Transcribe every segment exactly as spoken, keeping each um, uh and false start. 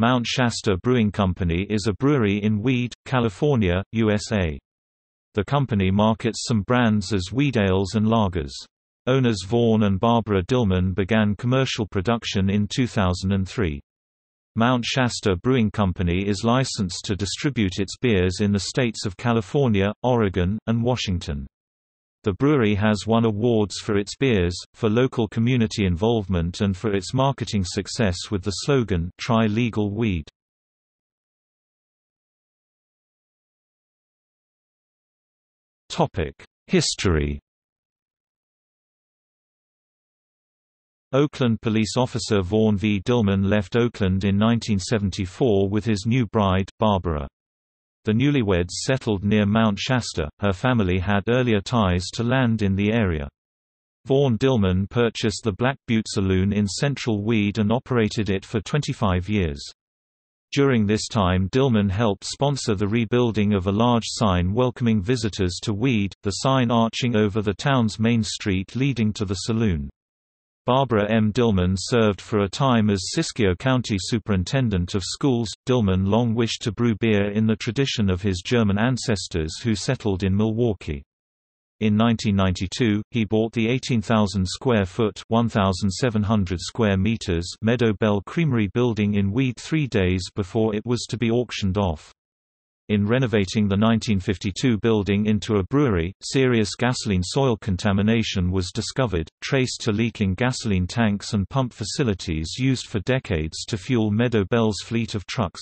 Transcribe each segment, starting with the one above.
Mount Shasta Brewing Company is a brewery in Weed, California, U S A. The company markets some brands as Weed Ales and Lagers. Owners Vaune and Barbara Dillman began commercial production in two thousand three. Mount Shasta Brewing Company is licensed to distribute its beers in the states of California, Oregon, and Washington. The brewery has won awards for its beers, for local community involvement, and for its marketing success with the slogan, "Try Legal Weed." History. Oakland police officer Vaune V. Dillman left Oakland in nineteen seventy-four with his new bride, Barbara. The newlyweds settled near Mount Shasta. Her family had earlier ties to land in the area. Vaune Dillman purchased the Black Butte Saloon in Central Weed and operated it for twenty-five years. During this time, Dillman helped sponsor the rebuilding of a large sign welcoming visitors to Weed, the sign arching over the town's main street leading to the saloon. Barbara M. Dillman served for a time as Siskiyou County Superintendent of Schools. Dillman long wished to brew beer in the tradition of his German ancestors who settled in Milwaukee. In nineteen ninety-two, he bought the eighteen thousand square foot (one thousand seven hundred square meters) Meadow Bell Creamery building in Weed three days before it was to be auctioned off. In renovating the nineteen fifty-two building into a brewery, serious gasoline soil contamination was discovered, traced to leaking gasoline tanks and pump facilities used for decades to fuel Meadow Bell's fleet of trucks.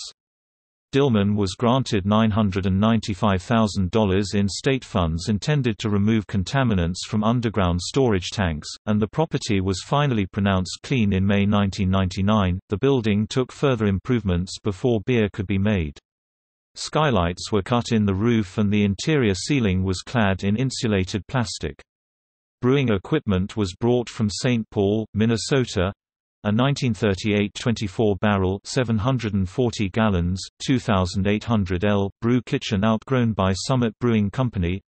Dillman was granted nine hundred ninety-five thousand dollars in state funds intended to remove contaminants from underground storage tanks, and the property was finally pronounced clean in May nineteen ninety-nine. The building took further improvements before beer could be made. Skylights were cut in the roof and the interior ceiling was clad in insulated plastic. Brewing equipment was brought from Saint Paul, Minnesota, a nineteen thirty-eight twenty-four barrel (seven hundred forty gallons, two thousand eight hundred liters) brew kitchen outgrown by Summit Brewing Company,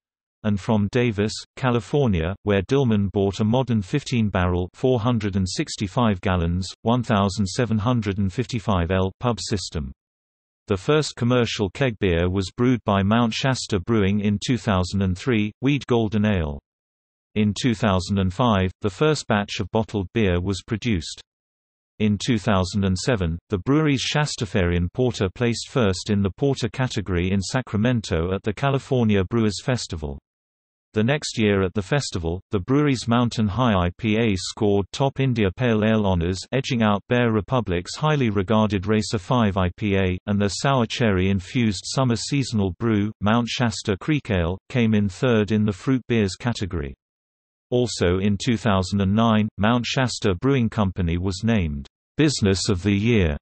and from Davis, California, where Dillman bought a modern fifteen barrel (four hundred sixty-five gallons, one thousand seven hundred fifty-five liters) pub system. The first commercial keg beer was brewed by Mount Shasta Brewing in two thousand three, Weed Golden Ale. In two thousand five, the first batch of bottled beer was produced. In two thousand seven, the brewery's Shastafarian Porter placed first in the porter category in Sacramento at the California Brewers Festival. The next year at the festival, the brewery's Mountain High I P A scored top India Pale Ale honors, edging out Bear Republic's highly regarded Racer five I P A, and their sour cherry-infused summer seasonal brew, Mount Shasta Creek Ale, came in third in the fruit beers category. Also in two thousand nine, Mount Shasta Brewing Company was named Business of the Year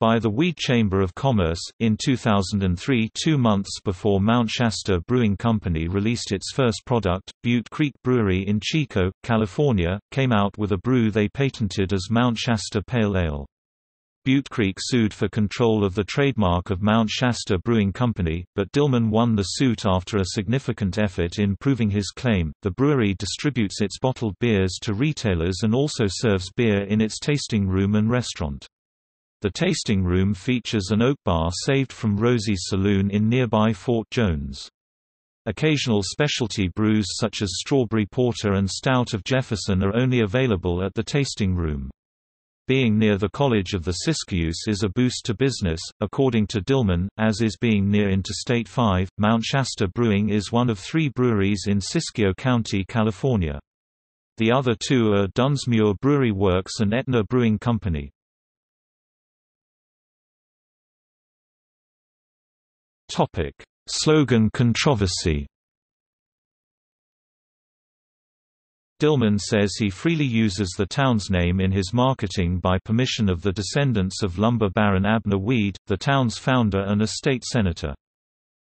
by the Weed Chamber of Commerce. In two thousand three, two months before Mount Shasta Brewing Company released its first product, Butte Creek Brewery in Chico, California, came out with a brew they patented as Mount Shasta Pale Ale. Butte Creek sued for control of the trademark of Mount Shasta Brewing Company, but Dillman won the suit after a significant effort in proving his claim. The brewery distributes its bottled beers to retailers and also serves beer in its tasting room and restaurant. The tasting room features an oak bar saved from Rosie's Saloon in nearby Fort Jones. Occasional specialty brews such as Strawberry Porter and Stout of Jefferson are only available at the tasting room. Being near the College of the Siskiyous is a boost to business, according to Dillman, as is being near Interstate five. Mount Shasta Brewing is one of three breweries in Siskiyou County, California. The other two are Dunsmuir Brewery Works and Etna Brewing Company. Topic: Slogan controversy. Dillman says he freely uses the town's name in his marketing by permission of the descendants of lumber baron Abner Weed, the town's founder and a state senator.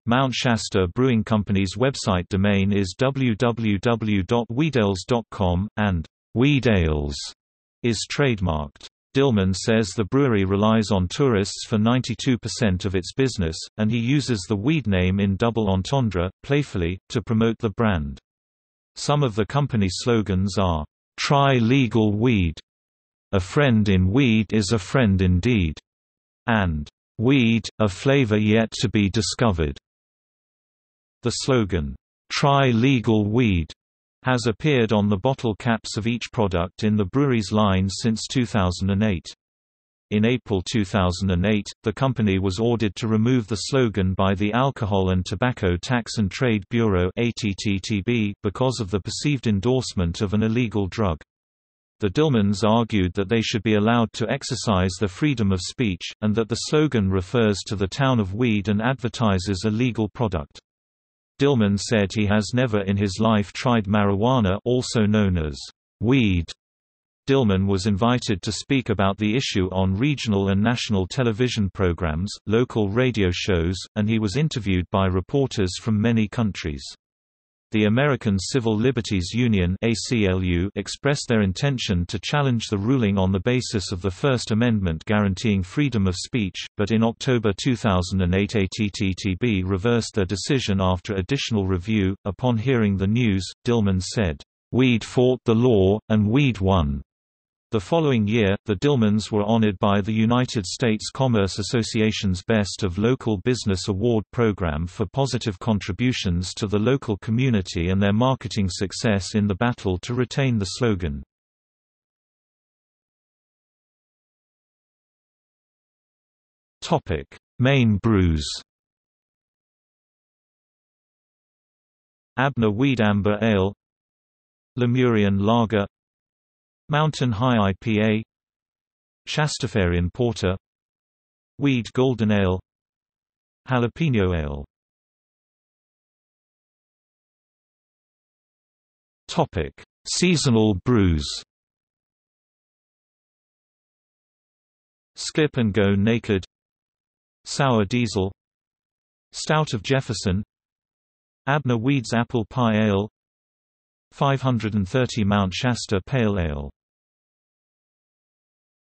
Mount Shasta Brewing Company's website domain is w w w dot weed ales dot com, and Weed Ales is trademarked. Dillman says the brewery relies on tourists for ninety-two percent of its business, and he uses the Weed name in double entendre, playfully, to promote the brand. Some of the company's slogans are, "Try Legal Weed", "A Friend in Weed is a Friend Indeed", and "Weed, a flavor yet to be discovered." The slogan, "Try legal weed," has appeared on the bottle caps of each product in the brewery's line since two thousand eight. In April two thousand eight, the company was ordered to remove the slogan by the Alcohol and Tobacco Tax and Trade Bureau (A T T B) because of the perceived endorsement of an illegal drug. The Dillmans argued that they should be allowed to exercise their freedom of speech, and that the slogan refers to the town of Weed and advertises a legal product. Dillman said he has never in his life tried marijuana, also known as weed. Dillman was invited to speak about the issue on regional and national television programs, local radio shows, and he was interviewed by reporters from many countries. The American Civil Liberties Union (A C L U) expressed their intention to challenge the ruling on the basis of the First Amendment guaranteeing freedom of speech, but in October two thousand eight A T T B reversed their decision after additional review. Upon hearing the news, Dillman said, "Weed fought the law, and weed won." The following year, the Dillmans were honored by the United States Commerce Association's Best of Local Business Award program for positive contributions to the local community and their marketing success in the battle to retain the slogan. Main brews. Abner Weed Amber Ale, Lemurian Lager, Mountain High I P A, Shastafarian Porter, Weed Golden Ale, Jalapeno Ale. Topic: Seasonal brews. Skip and Go Naked, Sour Diesel, Stout of Jefferson, Abner Weed's Apple Pie Ale, five hundred thirty Mount Shasta Pale Ale.